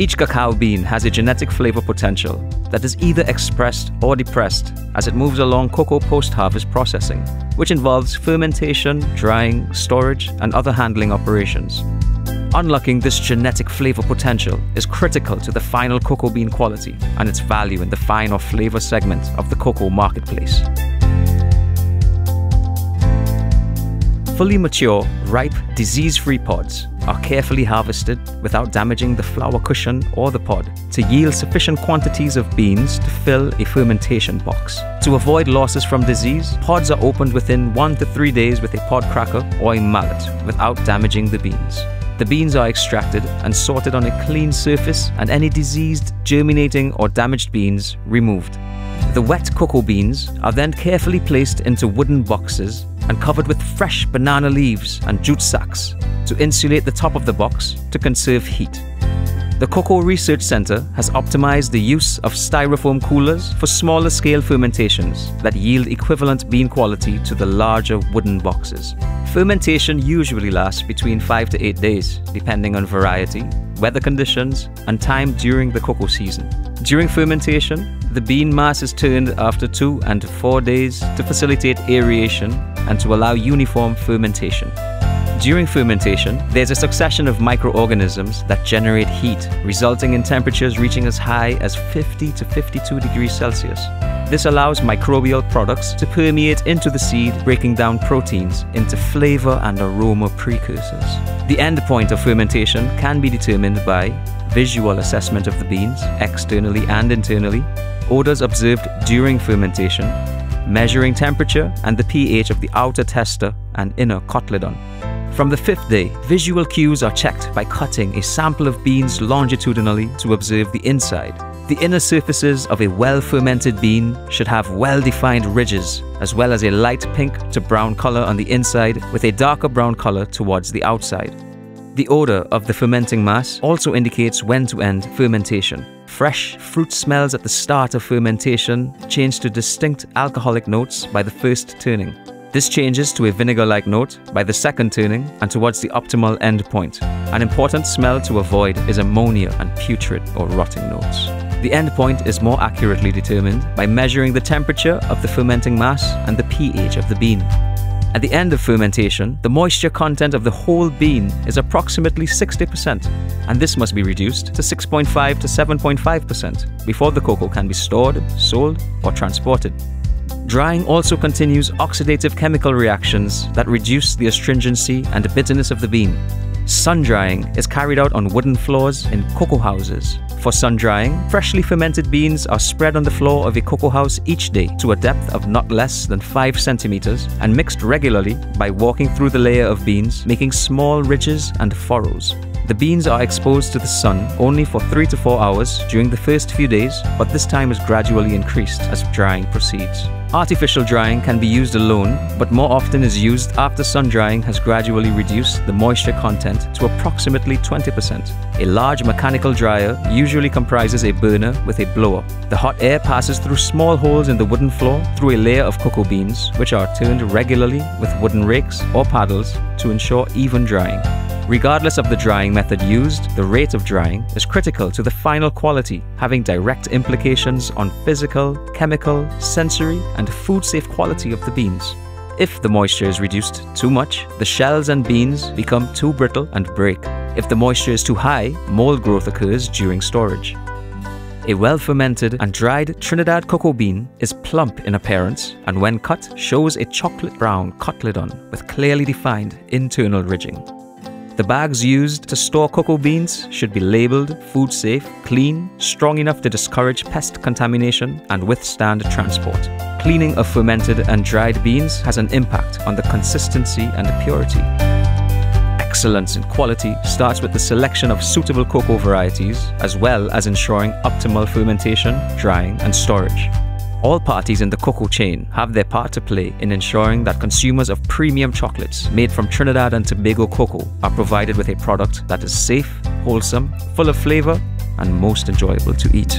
Each cacao bean has a genetic flavor potential that is either expressed or depressed as it moves along cocoa post-harvest processing, which involves fermentation, drying, storage, and other handling operations. Unlocking this genetic flavor potential is critical to the final cocoa bean quality and its value in the fine or flavor segment of the cocoa marketplace. Fully mature, ripe, disease-free pods are carefully harvested without damaging the flower cushion or the pod to yield sufficient quantities of beans to fill a fermentation box. To avoid losses from disease, pods are opened within 1 to 3 days with a pod cracker or a mallet without damaging the beans. The beans are extracted and sorted on a clean surface and any diseased, germinating or damaged beans removed. The wet cocoa beans are then carefully placed into wooden boxes and covered with fresh banana leaves and jute sacks to insulate the top of the box to conserve heat. The Cocoa Research Centre has optimized the use of styrofoam coolers for smaller scale fermentations that yield equivalent bean quality to the larger wooden boxes. Fermentation usually lasts between 5 to 8 days, depending on variety, weather conditions, and time during the cocoa season. During fermentation, the bean mass is turned after 2 and 4 days to facilitate aeration and to allow uniform fermentation. During fermentation, there's a succession of microorganisms that generate heat, resulting in temperatures reaching as high as 50 to 52 degrees Celsius. This allows microbial products to permeate into the seed, breaking down proteins into flavor and aroma precursors. The end point of fermentation can be determined by visual assessment of the beans, externally and internally, odors observed during fermentation, measuring temperature and the pH of the outer tester and inner cotyledon. From the 5th day, visual cues are checked by cutting a sample of beans longitudinally to observe the inside. The inner surfaces of a well-fermented bean should have well-defined ridges, as well as a light pink to brown color on the inside with a darker brown color towards the outside. The odor of the fermenting mass also indicates when to end fermentation. Fresh fruit smells at the start of fermentation change to distinct alcoholic notes by the 1st turning. This changes to a vinegar-like note by the 2nd turning and towards the optimal end point. An important smell to avoid is ammonia and putrid or rotting notes. The end point is more accurately determined by measuring the temperature of the fermenting mass and the pH of the bean. At the end of fermentation, the moisture content of the whole bean is approximately 60%, and this must be reduced to 6.5 to 7.5% before the cocoa can be stored, sold, or transported. Drying also continues oxidative chemical reactions that reduce the astringency and bitterness of the bean. Sun drying is carried out on wooden floors in cocoa houses. For sun drying, freshly fermented beans are spread on the floor of a cocoa house each day to a depth of not less than 5 centimeters and mixed regularly by walking through the layer of beans, making small ridges and furrows. The beans are exposed to the sun only for 3 to 4 hours during the first few days, but this time is gradually increased as drying proceeds. Artificial drying can be used alone, but more often is used after sun drying has gradually reduced the moisture content to approximately 20%. A large mechanical dryer usually comprises a burner with a blower. The hot air passes through small holes in the wooden floor through a layer of cocoa beans, which are turned regularly with wooden rakes or paddles to ensure even drying. Regardless of the drying method used, the rate of drying is critical to the final quality, having direct implications on physical, chemical, sensory, and food-safe quality of the beans. If the moisture is reduced too much, the shells and beans become too brittle and break. If the moisture is too high, mold growth occurs during storage. A well-fermented and dried Trinidad cocoa bean is plump in appearance and when cut, shows a chocolate brown cotyledon with clearly defined internal ridging. The bags used to store cocoa beans should be labeled food safe, clean, strong enough to discourage pest contamination and withstand transport. Cleaning of fermented and dried beans has an impact on the consistency and purity. Excellence in quality starts with the selection of suitable cocoa varieties as well as ensuring optimal fermentation, drying and storage. All parties in the cocoa chain have their part to play in ensuring that consumers of premium chocolates made from Trinidad and Tobago cocoa are provided with a product that is safe, wholesome, full of flavor, and most enjoyable to eat.